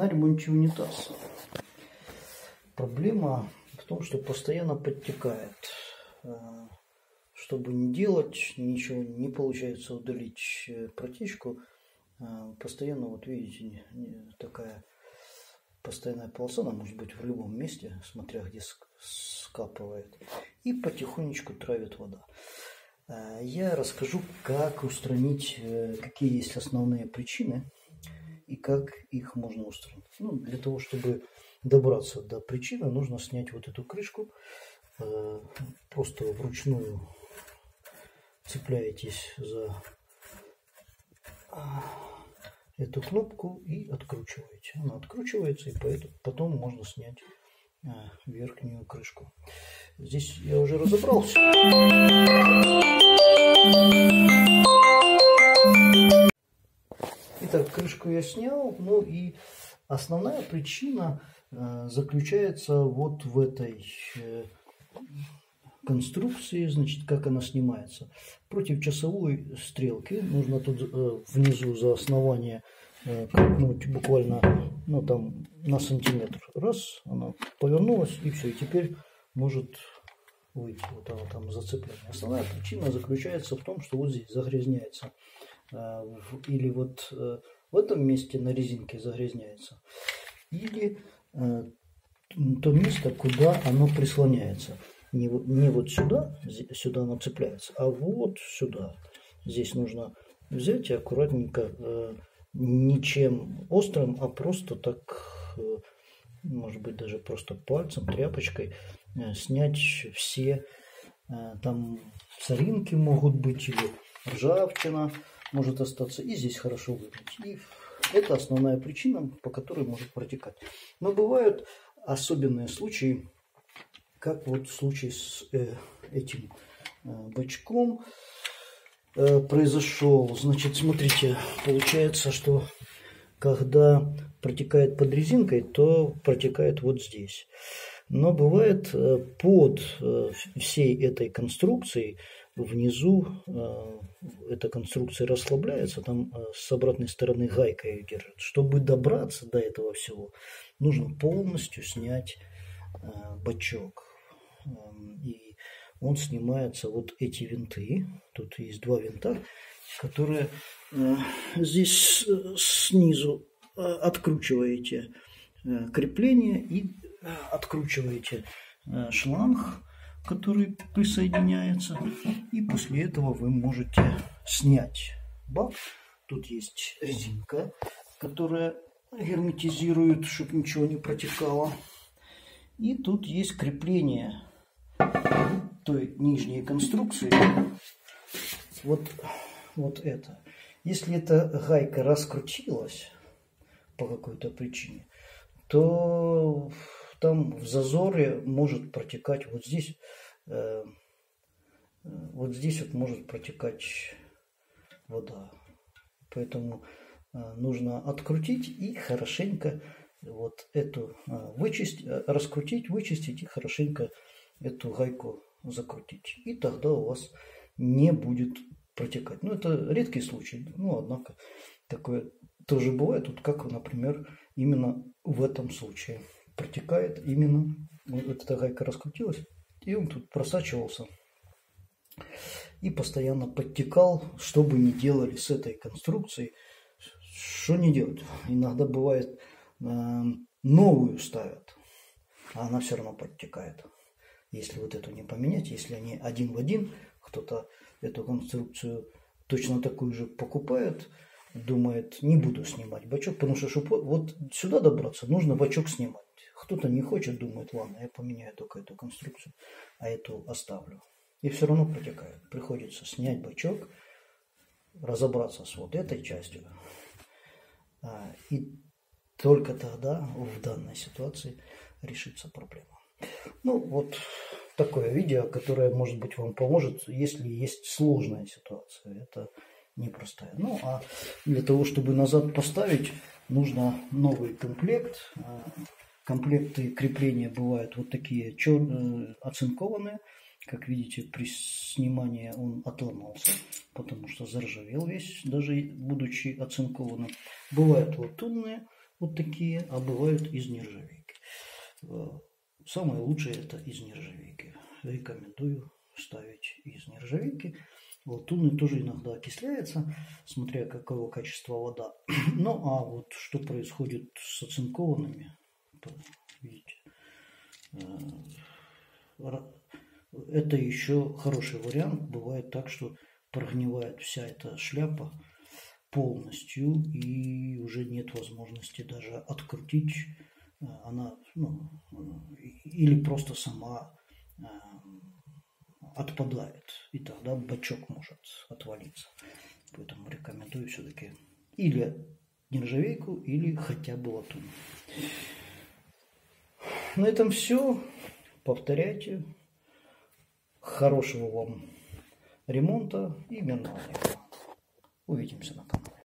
на ремонте унитаза. Проблема в том, что постоянно подтекает. Чтобы не делать, ничего не получается удалить протечку. Постоянно, вот видите, такая постоянная полоса, она может быть в любом месте, смотря где скапывает. И потихонечку травит вода. Я расскажу, как устранить, какие есть основные причины и как их можно устранить. Ну, для того, чтобы добраться до причины, нужно снять вот эту крышку. Просто вручную цепляетесь за эту кнопку и откручиваете. Она откручивается, и потом можно снять верхнюю крышку. Здесь я уже разобрался. Итак, крышку я снял. Ну и основная причина заключается вот в этой конструкции, значит, как она снимается. Против часовой стрелки нужно тут внизу за основание крутнуть буквально, ну, там, на сантиметр. Раз, она повернулась, и все, и теперь может выйти вот она там зацепление. Основная причина заключается в том, что вот здесь загрязняется, или вот в этом месте на резинке загрязняется, или то место, куда оно прислоняется. Не вот сюда, сюда оно цепляется, а вот сюда. Здесь нужно взять и аккуратненько, ничем острым, а просто так, может быть, даже просто пальцем, тряпочкой снять все, там царинки могут быть, или ржавчина может остаться, и здесь хорошо выглядеть. И это основная причина, по которой может протекать. Но бывают особенные случаи, как вот в случае с этим бачком произошел. Значит, смотрите, получается, что когда протекает под резинкой, то протекает вот здесь. Но бывает под всей этой конструкцией, внизу эта конструкция расслабляется, там с обратной стороны гайка ее держит. Чтобы добраться до этого всего, нужно полностью снять бачок. И он снимается, вот эти винты, тут есть два винта, которые здесь снизу откручиваете крепление и откручиваете шланг, который присоединяется, и после этого вы можете снять бак. Тут есть резинка, которая герметизирует, чтобы ничего не протекало. И тут есть крепление той нижней конструкции, вот это. Если эта гайка раскрутилась по какой-то причине, то там в зазоре может протекать вот здесь вот может протекать вода. Поэтому нужно открутить и хорошенько вот эту раскрутить, вычистить и хорошенько эту гайку закрутить. И тогда у вас не будет протекать. Ну, это редкий случай, но, однако, такое тоже бывает. Вот как, например, именно в этом случае протекает именно вот эта гайка раскрутилась, и он тут просачивался и постоянно подтекал. Что бы ни делали с этой конструкцией, что не делают. Иногда бывает, новую ставят, а она все равно протекает. Если вот эту не поменять, если они один в один, кто-то эту конструкцию точно такую же покупает, думает, не буду снимать бачок, потому что, чтобы вот сюда добраться, нужно бачок снимать. Кто-то не хочет, думает, ладно, я поменяю только эту конструкцию, а эту оставлю. И все равно протекает. Приходится снять бачок, разобраться с вот этой частью. И только тогда в данной ситуации решится проблема. Ну, вот такое видео, которое, может быть, вам поможет, если есть сложная ситуация. Это непростая. Ну, а для того, чтобы назад поставить, нужно новый комплект. Комплекты крепления бывают вот такие черные, оцинкованные. Как видите, при снимании он отломался, потому что заржавел весь, даже будучи оцинкованным. Бывают латунные. вот такие, а бывают из нержавейки. Самое лучшее это из нержавейки. Рекомендую ставить из нержавейки. Латунный тоже иногда окисляется, смотря какого качества вода. Ну а вот что происходит с оцинкованными, видите, это еще хороший вариант. Бывает так, что прогнивает вся эта шляпа полностью и уже нет возможности даже открутить. Она, или просто сама отпадает, и тогда бачок может отвалиться. Поэтому рекомендую все-таки или нержавейку, или хотя бы латунь. На этом все. Повторяйте. Хорошего вам ремонта и минного. Увидимся на канале.